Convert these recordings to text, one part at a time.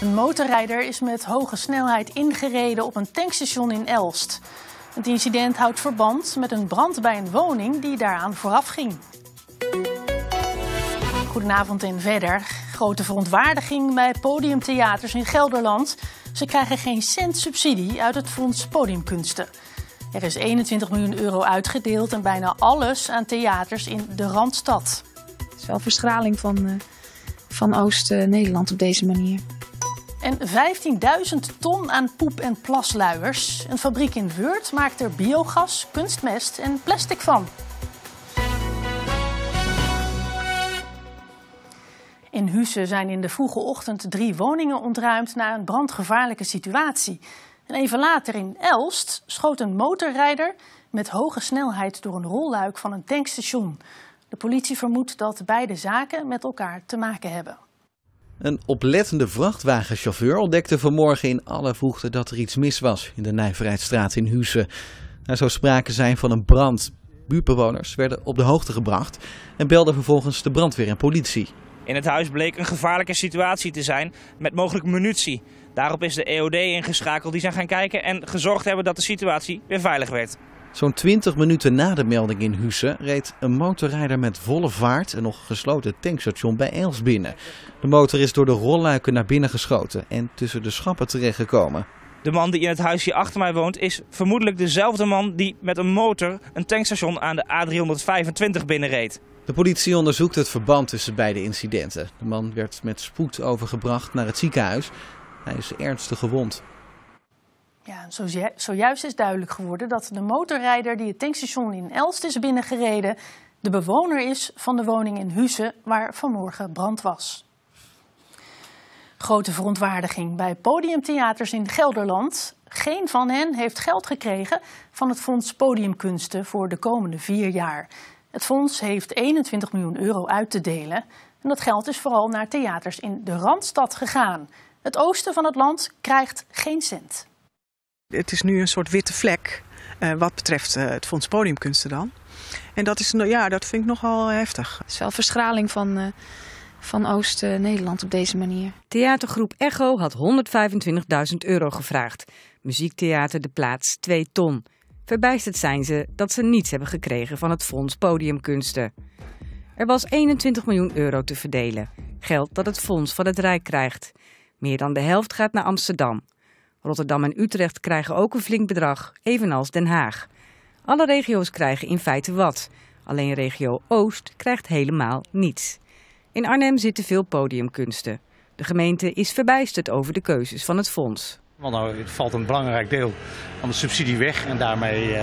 Een motorrijder is met hoge snelheid ingereden op een tankstation in Elst. Het incident houdt verband met een brand bij een woning die daaraan vooraf ging. Goedenavond en verder. Grote verontwaardiging bij podiumtheaters in Gelderland. Ze krijgen geen cent subsidie uit het Fonds Podiumkunsten. Er is 21 miljoen euro uitgedeeld en bijna alles aan theaters in de Randstad. Het is wel verstraling van Oost-Nederland op deze manier. En 15.000 ton aan poep- en plasluiers. Een fabriek in Weurt maakt er biogas, kunstmest en plastic van. In Huissen zijn in de vroege ochtend 3 woningen ontruimd na een brandgevaarlijke situatie. En even later in Elst schoot een motorrijder met hoge snelheid door een rolluik van een tankstation. De politie vermoedt dat beide zaken met elkaar te maken hebben. Een oplettende vrachtwagenchauffeur ontdekte vanmorgen in alle vroegte dat er iets mis was in de Nijverheidsstraat in Huissen. Er zou sprake zijn van een brand. Buurtbewoners werden op de hoogte gebracht en belden vervolgens de brandweer en politie. In het huis bleek een gevaarlijke situatie te zijn met mogelijk munitie. Daarop is de EOD ingeschakeld, die zijn gaan kijken en gezorgd hebben dat de situatie weer veilig werd. Zo'n 20 minuten na de melding in Huissen reed een motorrijder met volle vaart een nog gesloten tankstation bij Elst binnen. De motor is door de rolluiken naar binnen geschoten en tussen de schappen terechtgekomen. De man die in het huis hier achter mij woont is vermoedelijk dezelfde man die met een motor een tankstation aan de A325 binnenreed. De politie onderzoekt het verband tussen beide incidenten. De man werd met spoed overgebracht naar het ziekenhuis. Hij is ernstig gewond. Ja, zojuist is duidelijk geworden dat de motorrijder die het tankstation in Elst is binnengereden de bewoner is van de woning in Huissen waar vanmorgen brand was. Grote verontwaardiging bij podiumtheaters in Gelderland. Geen van hen heeft geld gekregen van het Fonds Podiumkunsten voor de komende 4 jaar. Het fonds heeft 21 miljoen euro uit te delen. En dat geld is vooral naar theaters in de Randstad gegaan. Het oosten van het land krijgt geen cent. Het is nu een soort witte vlek wat betreft het Fonds Podiumkunsten dan. En dat, dat vind ik nogal heftig. Het is wel verstraling van Oost-Nederland op deze manier. Theatergroep Echo had 125.000 euro gevraagd. Muziektheater De Plaats 2 ton. Verbijsterd zijn ze dat ze niets hebben gekregen van het Fonds Podiumkunsten. Er was 21 miljoen euro te verdelen. Geld dat het Fonds van het Rijk krijgt. Meer dan de helft gaat naar Amsterdam. Rotterdam en Utrecht krijgen ook een flink bedrag, evenals Den Haag. Alle regio's krijgen in feite wat. Alleen regio Oost krijgt helemaal niets. In Arnhem zitten veel podiumkunsten. De gemeente is verbijsterd over de keuzes van het fonds. Want nou valt een belangrijk deel van de subsidie weg en daarmee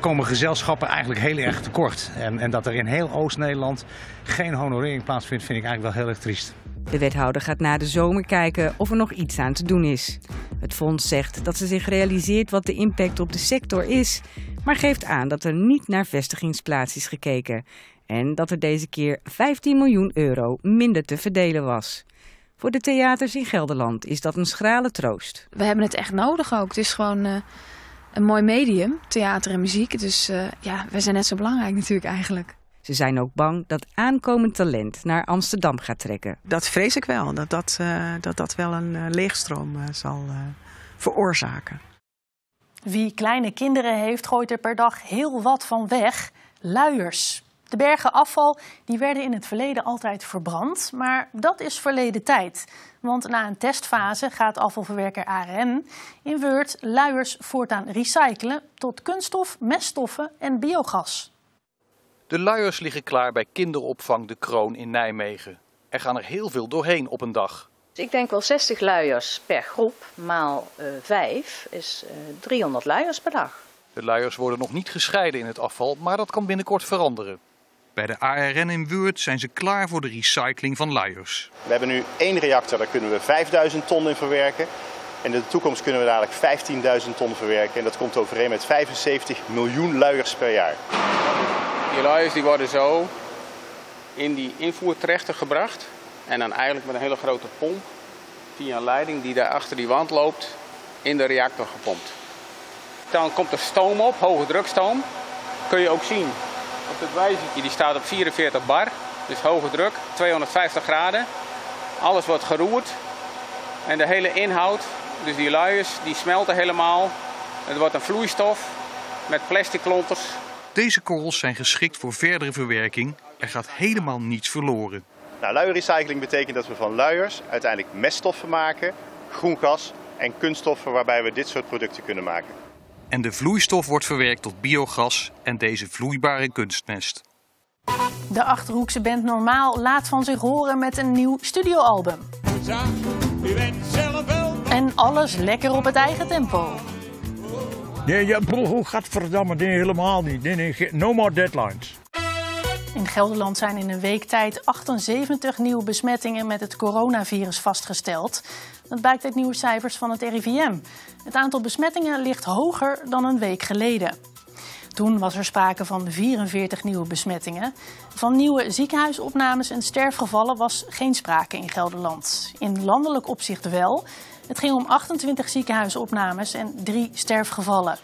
komen gezelschappen eigenlijk heel erg tekort. En dat er in heel Oost-Nederland geen honorering plaatsvindt, vind ik eigenlijk wel heel erg triest. De wethouder gaat na de zomer kijken of er nog iets aan te doen is. Het fonds zegt dat ze zich realiseert wat de impact op de sector is, maar geeft aan dat er niet naar vestigingsplaats is gekeken. En dat er deze keer 15 miljoen euro minder te verdelen was. Voor de theaters in Gelderland is dat een schrale troost. We hebben het echt nodig ook. Het is gewoon een mooi medium, theater en muziek. Dus wij zijn net zo belangrijk natuurlijk eigenlijk. Ze zijn ook bang dat aankomend talent naar Amsterdam gaat trekken. Dat vrees ik wel, dat wel een leegstroom zal veroorzaken. Wie kleine kinderen heeft, gooit er per dag heel wat van weg. Luiers. De bergen afval die werden in het verleden altijd verbrand, maar dat is verleden tijd. Want na een testfase gaat afvalverwerker ARN in Weurt luiers voortaan recyclen tot kunststof, meststoffen en biogas. De luiers liggen klaar bij Kinderopvang De Kroon in Nijmegen. Er gaan er heel veel doorheen op een dag. Ik denk wel 60 luiers per groep, maal 5 is 300 luiers per dag. De luiers worden nog niet gescheiden in het afval, maar dat kan binnenkort veranderen. Bij de ARN in Weurt zijn ze klaar voor de recycling van luiers. We hebben nu 1 reactor, daar kunnen we 5.000 ton in verwerken. En in de toekomst kunnen we dadelijk 15.000 ton verwerken. En dat komt overeen met 75 miljoen luiers per jaar. Die luiers die worden zo in die invoertrechter gebracht. En dan eigenlijk met een hele grote pomp, via een leiding die daar achter die wand loopt, in de reactor gepompt. Dan komt er stoom op, hoge drukstoom. Kun je ook zien. Op het wijzertje, die staat op 44 bar, dus hoge druk, 250 graden. Alles wordt geroerd En de hele inhoud, dus die luiers, die smelten helemaal. Het wordt een vloeistof met plastic klonters. Deze korrels zijn geschikt voor verdere verwerking. Er gaat helemaal niets verloren. Nou, luierrecycling betekent dat we van luiers uiteindelijk meststoffen maken, groengas en kunststoffen waarbij we dit soort producten kunnen maken. En de vloeistof wordt verwerkt tot biogas en deze vloeibare kunstmest. De Achterhoekse band Normaal laat van zich horen met een nieuw studioalbum. En alles lekker op het eigen tempo. Nee, ja, gadverdamme, nee, helemaal niet. Nee, nee, no more deadlines. In Gelderland zijn in een week tijd 78 nieuwe besmettingen met het coronavirus vastgesteld. Dat blijkt uit nieuwe cijfers van het RIVM. Het aantal besmettingen ligt hoger dan een week geleden. Toen was er sprake van 44 nieuwe besmettingen. Van nieuwe ziekenhuisopnames en sterfgevallen was geen sprake in Gelderland. In landelijk opzicht wel. Het ging om 28 ziekenhuisopnames en 3 sterfgevallen.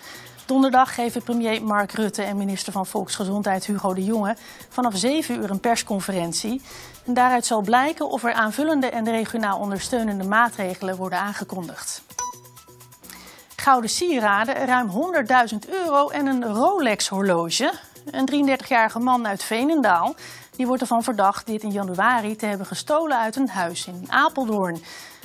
Donderdag geven premier Mark Rutte en minister van Volksgezondheid Hugo de Jonge vanaf 7 uur een persconferentie. En daaruit zal blijken of er aanvullende en regionaal ondersteunende maatregelen worden aangekondigd. Gouden sieraden, ruim 100.000 euro en een Rolex-horloge. Een 33-jarige man uit Veenendaal die wordt ervan verdacht dit in januari te hebben gestolen uit een huis in Apeldoorn.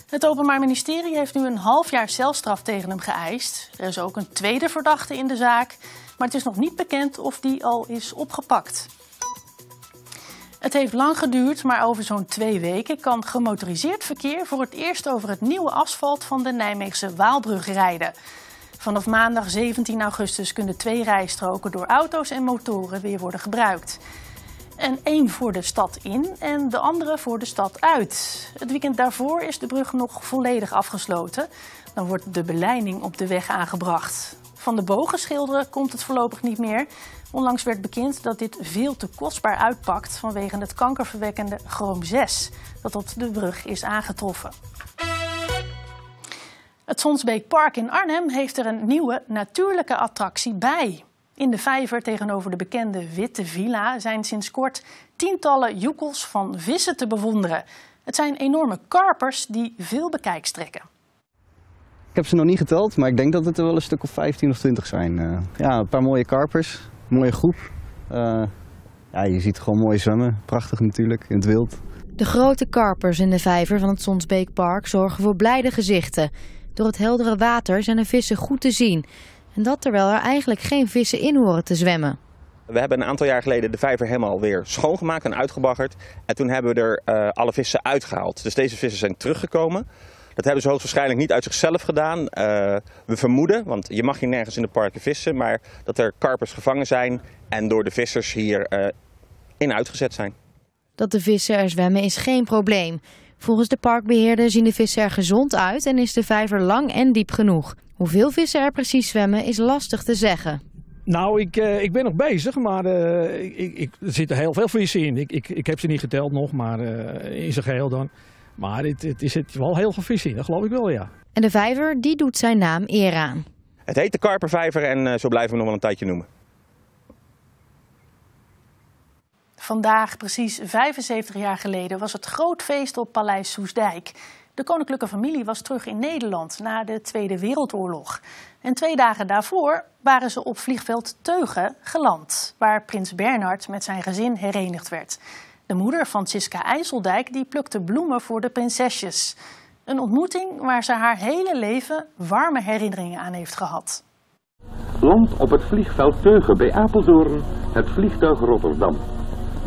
Het Openbaar Ministerie heeft nu een half jaar celstraf tegen hem geëist. Er is ook een tweede verdachte in de zaak, maar het is nog niet bekend of die al is opgepakt. Het heeft lang geduurd, maar over zo'n 2 weken kan gemotoriseerd verkeer voor het eerst over het nieuwe asfalt van de Nijmeegse Waalbrug rijden. Vanaf maandag 17 augustus kunnen 2 rijstroken door auto's en motoren weer worden gebruikt. En 1 voor de stad in en de andere voor de stad uit. Het weekend daarvoor is de brug nog volledig afgesloten. Dan wordt de beleiding op de weg aangebracht. Van de bogenschilderen komt het voorlopig niet meer. Onlangs werd bekend dat dit veel te kostbaar uitpakt vanwege het kankerverwekkende Chroom 6, dat op de brug is aangetroffen. Het Sonsbeekpark in Arnhem heeft er een nieuwe natuurlijke attractie bij. In de vijver tegenover de bekende Witte Villa zijn sinds kort tientallen joekels van vissen te bewonderen. Het zijn enorme karpers die veel bekijks trekken. Ik heb ze nog niet geteld, maar ik denk dat het er wel een stuk of 15 of 20 zijn. Ja, een paar mooie karpers, een mooie groep. Ja, je ziet gewoon mooi zwemmen, prachtig natuurlijk, in het wild. De grote karpers in de vijver van het Sonsbeekpark zorgen voor blijde gezichten. Door het heldere water zijn de vissen goed te zien. En dat terwijl er eigenlijk geen vissen in horen te zwemmen. We hebben een aantal jaar geleden de vijver helemaal weer schoongemaakt en uitgebaggerd. En toen hebben we er alle vissen uitgehaald. Dus deze vissen zijn teruggekomen. Dat hebben ze hoogstwaarschijnlijk niet uit zichzelf gedaan. We vermoeden, want je mag hier nergens in de parken vissen, maar dat er karpers gevangen zijn en door de vissers hier in uitgezet zijn. Dat de vissen er zwemmen is geen probleem. Volgens de parkbeheerder zien de vissen er gezond uit en is de vijver lang en diep genoeg. Hoeveel vissen er precies zwemmen is lastig te zeggen. Nou, ik ben nog bezig, maar er zitten heel veel vissen in. Ik heb ze niet geteld nog, maar in zijn geheel dan. Maar er zit wel heel veel vis in, dat geloof ik wel, ja. En de vijver, die doet zijn naam eer aan. Het heet de Karpervijver en zo blijven we nog wel een tijdje noemen. Vandaag, precies 75 jaar geleden, was het groot feest op Paleis Soestdijk. De koninklijke familie was terug in Nederland na de Tweede Wereldoorlog. En 2 dagen daarvoor waren ze op vliegveld Teuge geland, waar prins Bernhard met zijn gezin herenigd werd. De moeder van Siska IJsseldijk die plukte bloemen voor de prinsesjes. Een ontmoeting waar ze haar hele leven warme herinneringen aan heeft gehad. Land op het vliegveld Teuge bij Apeldoorn, het vliegtuig Rotterdam.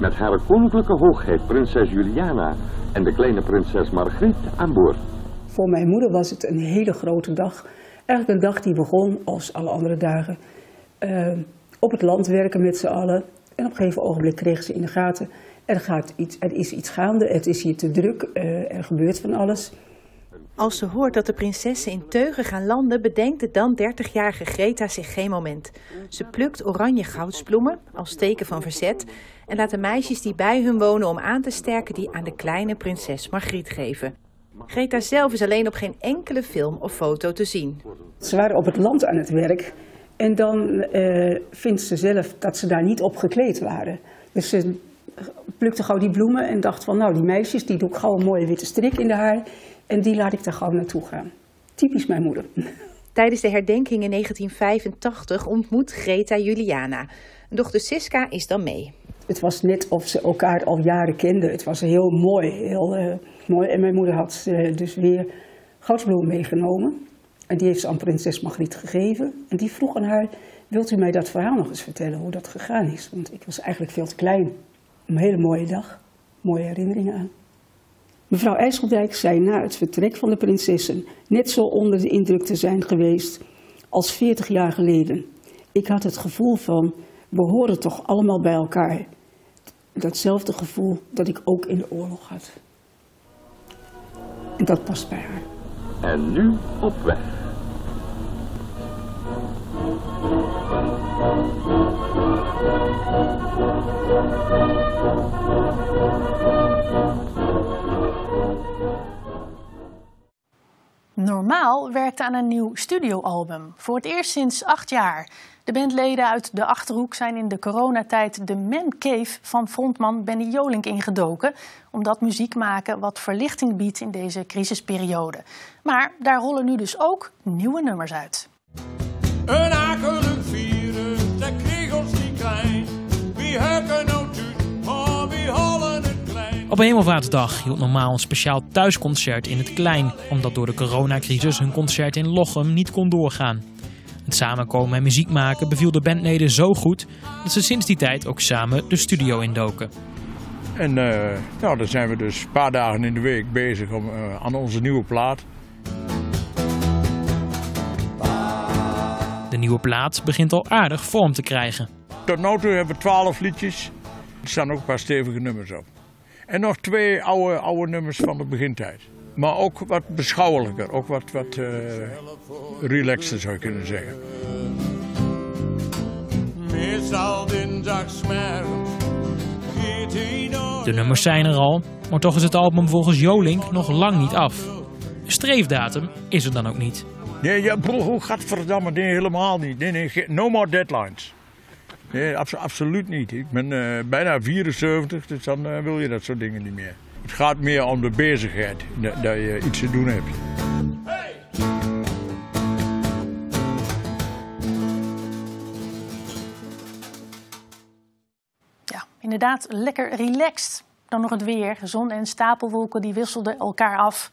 Met haar koninklijke hoogheid prinses Juliana en de kleine prinses Margriet aan boord. Voor mijn moeder was het een hele grote dag. Eigenlijk een dag die begon, als alle andere dagen, op het land werken met z'n allen. En op een gegeven ogenblik kreeg ze in de gaten. Er is iets gaande, het is hier te druk, er gebeurt van alles. Als ze hoort dat de prinsessen in Teuge gaan landen, bedenkt de dan 30-jarige Greta zich geen moment. Ze plukt oranje goudsbloemen als teken van verzet en laat de meisjes die bij hun wonen om aan te sterken die aan de kleine prinses Margriet geven. Greta zelf is alleen op geen enkele film of foto te zien. Ze waren op het land aan het werk en dan vindt ze zelf dat ze daar niet op gekleed waren. Dus ze plukte gewoon die bloemen en dacht van, nou, die meisjes, die doe ik gewoon een mooie witte strik in de haar. En die laat ik daar gewoon naartoe gaan. Typisch mijn moeder. Tijdens de herdenking in 1985 ontmoet Greta Juliana. Dochter Siska is dan mee. Het was net of ze elkaar al jaren kenden. Het was heel mooi. Heel mooi. En mijn moeder had dus weer goudbloem meegenomen. En die heeft ze aan prinses Margriet gegeven. En die vroeg aan haar, wilt u mij dat verhaal nog eens vertellen, hoe dat gegaan is? Want ik was eigenlijk veel te klein. Een hele mooie dag. Mooie herinneringen aan. Mevrouw IJsseldijk zei na het vertrek van de prinsessen net zo onder de indruk te zijn geweest als 40 jaar geleden. Ik had het gevoel van, we horen toch allemaal bij elkaar. Datzelfde gevoel dat ik ook in de oorlog had. En dat past bij haar. En nu op weg. Normaal werkte aan een nieuw studioalbum. Voor het eerst sinds 8 jaar. De bandleden uit De Achterhoek zijn in de coronatijd de Man Cave van frontman Benny Jolink ingedoken. Omdat muziek maken wat verlichting biedt in deze crisisperiode. Maar daar rollen nu dus ook nieuwe nummers uit. Een akelig virus, dat kreeg ons niet klein. Wie hukken nou doen, maar wie hollen het klein. Op Hemelvaartsdag hield Normaal een speciaal thuisconcert in het Klein. Omdat door de coronacrisis hun concert in Lochem niet kon doorgaan. Het samenkomen en muziek maken beviel de bandleden zo goed dat ze sinds die tijd ook samen de studio indoken. En nou, dan zijn we dus een paar dagen in de week bezig om, aan onze nieuwe plaat. De nieuwe plaat begint al aardig vorm te krijgen. Tot nu toe hebben we 12 liedjes. Er staan ook een paar stevige nummers op. En nog 2 oude nummers van de begintijd. Maar ook wat beschouwelijker, ook wat relaxter zou je kunnen zeggen. De nummers zijn er al, maar toch is het album volgens Jolink nog lang niet af. Een streefdatum is er dan ook niet. Nee, ja, broer, gadverdamme, nee, helemaal niet. Nee, no more deadlines. Nee, absoluut niet. Ik ben bijna 74, dus dan wil je dat soort dingen niet meer. Het gaat meer om de bezigheid, dat je iets te doen hebt. Hey! Ja, inderdaad, lekker relaxed. Dan nog het weer. Zon en stapelwolken die wisselden elkaar af.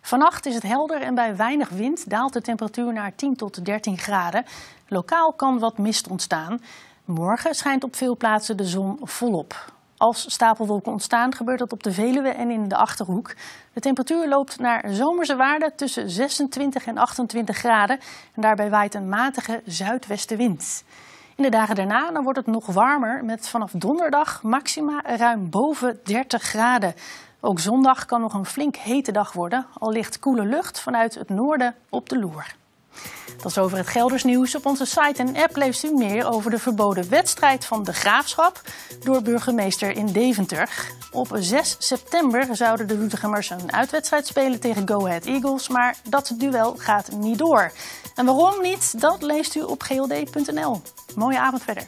Vannacht is het helder en bij weinig wind daalt de temperatuur naar 10 tot 13 graden. Lokaal kan wat mist ontstaan. Morgen schijnt op veel plaatsen de zon volop. Als stapelwolken ontstaan, gebeurt dat op de Veluwe en in de Achterhoek. De temperatuur loopt naar zomerse waarden tussen 26 en 28 graden. En daarbij waait een matige zuidwestenwind. In de dagen daarna dan wordt het nog warmer met vanaf donderdag maxima ruim boven 30 graden. Ook zondag kan nog een flink hete dag worden. Al ligt koele lucht vanuit het noorden op de loer. Dat is over het Gelders nieuws. Op onze site en app leest u meer over de verboden wedstrijd van de Graafschap door burgemeester in Deventer. Op 6 september zouden de Doetinchemmers een uitwedstrijd spelen tegen Go Ahead Eagles, maar dat duel gaat niet door. En waarom niet, dat leest u op god.nl. Mooie avond verder.